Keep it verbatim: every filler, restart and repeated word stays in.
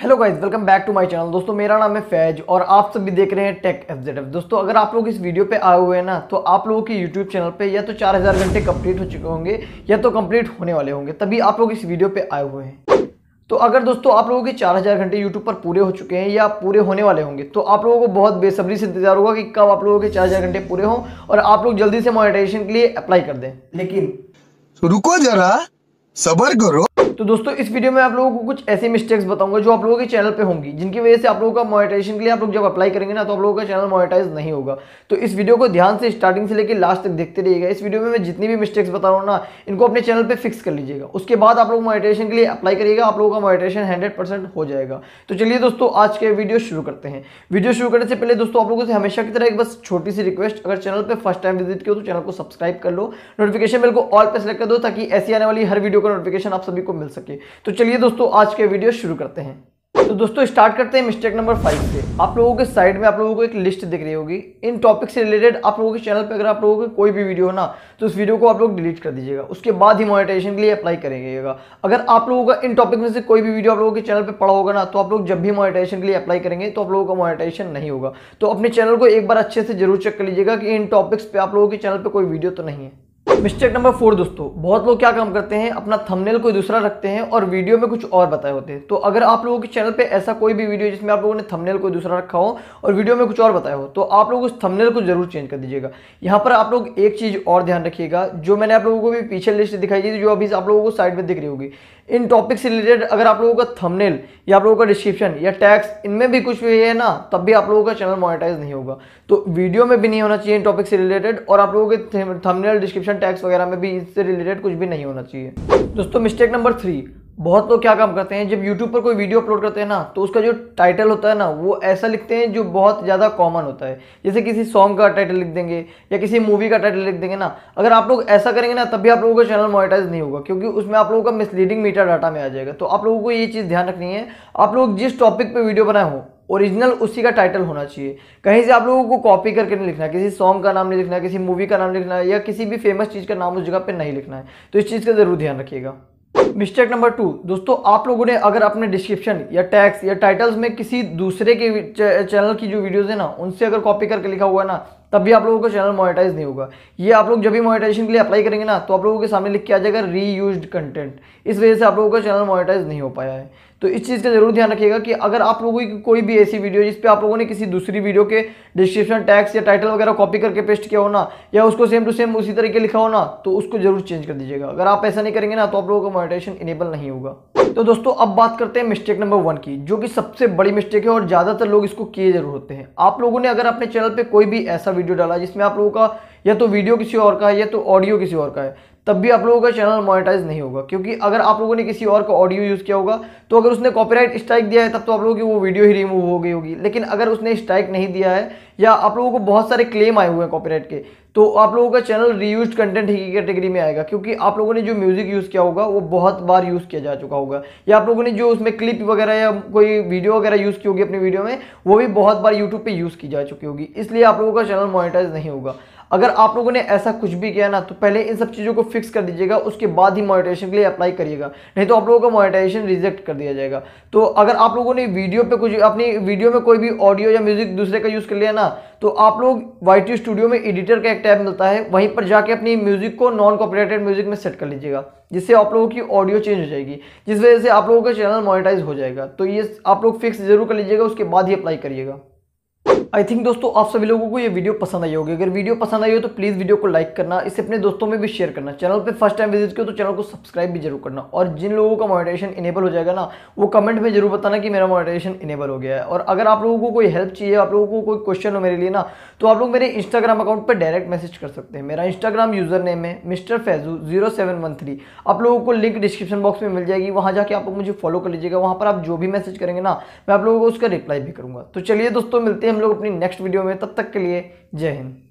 Hello guys, welcome back to my channel. दोस्तों मेरा नाम है फैज और आप सभी देख रहे हैं टेक एफ जेड एफ। दोस्तों अगर आप लोग इस वीडियो पे आए हुए हैं ना, तो आप लोगों के YouTube चैनल पे या तो चार हज़ार घंटे कंप्लीट हो चुके होंगे या तो कंप्लीट होने वाले होंगे, तभी आप लोग इस वीडियो पे आए हुए हैं। तो अगर दोस्तों आप लोगों के चार हज़ार घंटे YouTube पर पूरे हो चुके हैं या पूरे होने वाले होंगे, तो आप लोगों को बहुत बेसब्री से इंतजार होगा कि कब आप लोगों के चार हज़ार घंटे पूरे हों और आप लोग जल्दी से मोनेटाइजेशन के लिए अप्लाई कर दें। लेकिन रुको जरा, सब्र करो। तो दोस्तों इस वीडियो में आप लोगों को कुछ ऐसी मिस्टेक्स बताऊंगा जो आप लोगों के चैनल पे होंगी, जिनकी वजह से आप लोगों का मोनेटाइजेशन के लिए आप लोग जब अप्लाई करेंगे ना, तो आप लोगों का चैनल मोनेटाइज नहीं होगा। तो इस वीडियो को ध्यान से स्टार्टिंग से लेकर लास्ट तक देखते रहिएगा। इस वीडियो में मैं जितनी भी मिस्टेक्स बता रहा हूँ ना, इनको अपने चैनल पर फिक्स कर लीजिएगा। उसके बाद आप लोग मोनेटाइजेशन के लिए अप्लाई करिएगा, आप लोगों का मोनेटाइजेशन हंड्रेड परसेंट हो जाएगा। तो चलिए दोस्तों आज के वीडियो शुरू करते हैं। वीडियो शुरू करने से पहले दोस्तों आप लोगों से हमेशा की तरह एक बस छोटी सी रिक्वेस्ट, अगर चैनल पर फर्स्ट टाइम विजिट किया हो तो चैनल को सब्सक्राइब कर लो, नोटिफिकेशन बेल को ऑल पर सेलेक्ट कर दो, ताकि ऐसी आने वाली हर वीडियो का नोटिफिकेशन आप सभी को मिल सके। तो चलिए दोस्तों आज के वीडियो शुरू करते हैं। तो दोस्तों स्टार्ट करते हैं मिस्टेक नंबर फाइव से। आप लोगों के साइड में आप लोगों को एक लिस्ट दिख रही होगी इन टॉपिक से रिलेटेड। आप लोगों के चैनल पे अगर आप लोगों के कोई भी वीडियो हो ना, तो उस वीडियो को आप लोग डिलीट कर दीजिएगा, उसके बाद ही मोनेटाइजेशन के लिए अप्लाई करेंगेगा। अगर आप लोगों का इन टॉपिक में से कोई भी वीडियो आप लोगों के चैनल पर पड़ा होगा ना, तो आप लोग जब भी मोनेटाइजेशन के लिए अप्लाई करेंगे तो आप लोगों का मोनेटाइजेशन नहीं होगा। तो अपने चैनल को एक बार अच्छे से जरूर चेक कर लीजिएगा कि इन टॉपिक्स पर आप लोगों के चैनल पर कोई वीडियो तो नहीं है। मिस्टेक नंबर फोर दोस्तों, बहुत लोग क्या काम करते हैं, अपना थंबनेल कोई दूसरा रखते हैं और वीडियो में कुछ और बताए होते हैं। तो अगर आप लोगों के चैनल पे ऐसा कोई भी वीडियो जिसमें आप लोगों ने थंबनेल कोई दूसरा रखा हो और वीडियो में कुछ और बताया हो, तो आप लोग उस थंबनेल को जरूर चेंज कर दीजिएगा। यहाँ पर आप लोग एक चीज़ और ध्यान रखिएगा, जो मैंने आप लोगों को भी पीछे लिस्ट दिखाई दी, जो अभी आप लोगों को साइड में दिख रही होगी, इन टॉपिक से रिलेटेड अगर आप लोगों का थंबनेल या आप लोगों का डिस्क्रिप्शन या टैक्स इनमें भी कुछ भी है ना, तब भी आप लोगों का चैनल मोनेटाइज नहीं होगा। तो वीडियो में भी नहीं होना चाहिए इन टॉपिक से रिलेटेड, और आप लोगों के थंबनेल डिस्क्रिप्शन टैक्स वगैरह में भी इससे रिलेटेड कुछ भी नहीं होना चाहिए। दोस्तों मिस्टेक नंबर थ्री, बहुत लोग क्या काम करते हैं, जब YouTube पर कोई वीडियो अपलोड करते हैं ना, तो उसका जो टाइटल होता है ना, वो ऐसा लिखते हैं जो बहुत ज़्यादा कॉमन होता है। जैसे किसी सॉन्ग का टाइटल लिख देंगे या किसी मूवी का टाइटल लिख देंगे ना। अगर आप लोग ऐसा करेंगे ना, तभी आप लोगों का चैनल मोनेटाइज नहीं होगा, क्योंकि उसमें आप लोगों का मिसलीडिंग मीटा डाटा में आ जाएगा। तो आप लोगों को ये चीज़ ध्यान रखनी है, आप लोग जिस टॉपिक पर वीडियो बनाए हो ओरिजिनल उसी का टाइटल होना चाहिए। कहीं से आप लोगों को कॉपी करके नहीं लिखना, किसी सॉन्ग का नाम नहीं लिखना, किसी मूवी का नाम लिखना या किसी भी फेमस चीज़ का नाम उस जगह पर नहीं लिखना है। तो इस चीज़ का ज़रूर ध्यान रखिएगा। मिस्टेक नंबर टू दोस्तों, आप लोगों ने अगर अपने डिस्क्रिप्शन या टैग्स या टाइटल्स में किसी दूसरे के चैनल की जो वीडियोस है ना, उनसे अगर कॉपी करके लिखा हुआ है ना, तब भी आप लोगों का चैनल मोनेटाइज नहीं होगा। ये आप लोग जब भी मोनेटाइजेशन के लिए अप्लाई करेंगे ना, तो आप लोगों के सामने लिख के आ जाएगा रीयूज्ड कंटेंट। इस वजह से आप लोगों का चैनल मोनेटाइज नहीं हो पाया है। तो इस चीज़ का जरूर ध्यान रखिएगा कि अगर आप लोगों की कोई भी ऐसी वीडियो जिस पे आप लोगों ने किसी दूसरी वीडियो के डिस्क्रिप्शन टैग्स या टाइटल वगैरह कॉपी करके पेस्ट किया हो ना, या उसको सेम टू सेम उसी तरीके लिखा हो ना, तो उसको जरूर चेंज कर दीजिएगा। अगर आप ऐसा नहीं करेंगे ना, तो आप लोगों का मोनेटाइजेशन इनेबल नहीं होगा। तो दोस्तों अब बात करते हैं मिस्टेक नंबर वन की, जो कि सबसे बड़ी मिस्टेक है और ज़्यादातर लोग इसको किए जरूर होते हैं। आप लोगों ने अगर अपने चैनल पे कोई भी ऐसा वीडियो डाला जिसमें आप लोगों का या तो वीडियो किसी और का है या तो ऑडियो किसी और का है, तब भी आप लोगों का चैनल मोनेटाइज नहीं होगा। क्योंकि अगर आप लोगों ने किसी और का ऑडियो यूज़ किया होगा, तो अगर उसने कॉपीराइट स्ट्राइक दिया है, तब तो आप लोगों की वो वीडियो ही रिमूव हो गई होगी। लेकिन अगर उसने स्ट्राइक नहीं दिया है या आप लोगों को बहुत सारे क्लेम आए हुए हैं कॉपीराइट के, तो आप लोगों का चैनल रीयूज्ड कंटेंट ही की कैटेगरी में आएगा। क्योंकि आप लोगों ने जो म्यूज़िक यूज़ किया होगा वो बहुत बार यूज़ किया जा चुका होगा, या आप लोगों ने जो उसमें क्लिप वगैरह या कोई वीडियो वगैरह यूज़ की होगी अपनी वीडियो में, वो भी बहुत बार यूट्यूब पे यूज़ की जा चुकी होगी। इसलिए आप लोगों का चैनल मोनेटाइज नहीं होगा। अगर आप लोगों ने ऐसा कुछ भी किया ना, तो पहले इन सब चीज़ों को फिक्स कर दीजिएगा, उसके बाद ही मोनेटाइजेशन के लिए अप्लाई करिएगा, नहीं तो आप लोगों का मोनेटाइजेशन रिजेक्ट कर दिया जाएगा। तो अगर आप लोगों ने वीडियो पे कुछ अपनी वीडियो में कोई भी ऑडियो या म्यूजिक दूसरे का यूज़ कर लिया ना, तो आप लोग वाई टी स्टूडियो में एडिटर का एक टैब मिलता है, वहीं पर जाके अपनी म्यूजिक को नॉन कॉपीराइटेड म्यूजिक में सेट कर लीजिएगा, जिससे आप लोगों की ऑडियो चेंज हो जाएगी, जिस वजह से आप लोगों का चैनल मोनेटाइज हो जाएगा। तो ये आप लोग फिक्स जरूर कर लीजिएगा, उसके बाद ही अप्लाई करिएगा। आई थिंक दोस्तों आप सभी लोगों को ये वीडियो पसंद आई होगी। अगर वीडियो पसंद आई हो तो प्लीज़ वीडियो को लाइक करना, इसे अपने दोस्तों में भी शेयर करना। चैनल पे फर्स्ट टाइम विजिट किया तो चैनल को सब्सक्राइब भी जरूर करना। और जिन लोगों का मोनेटाइजेशन इनेबल हो जाएगा ना, वो कमेंट में जरूर बताना कि मेरा मोनेटाइजेशन इनेबल हो गया है। और अगर आप लोगों को कोई हेल्प चाहिए, आप लोगों को कोई क्वेश्चन हो मेरे लिए ना, तो आप लोग मेरे इंस्टाग्राम अकाउंट पर डायरेक्ट मैसेज कर सकते हैं। मेरा इंस्टाग्राम यूजर नेम है mister Faizu zero seven one three. आप लोगों को लिंक डिस्क्रिप्शन बॉक्स में मिल जाएगी, वहाँ जाके आप लोग मुझे फॉलो कर लीजिएगा। वहाँ पर आप जो भी मैसेज करेंगे ना, मैं आप लोगों को उसका रिप्लाई भी करूँगा। तो चलिए दोस्तों मिलते हैं हम लोग अपनी नेक्स्ट वीडियो में, तब तक के लिए जय हिंद।